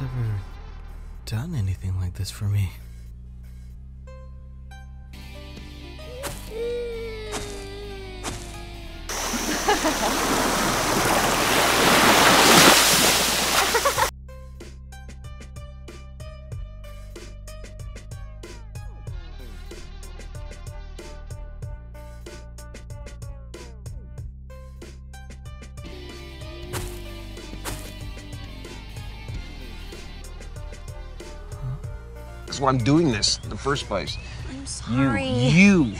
one's ever done anything like this for me. That's why I'm doing this in the first place. I'm sorry. You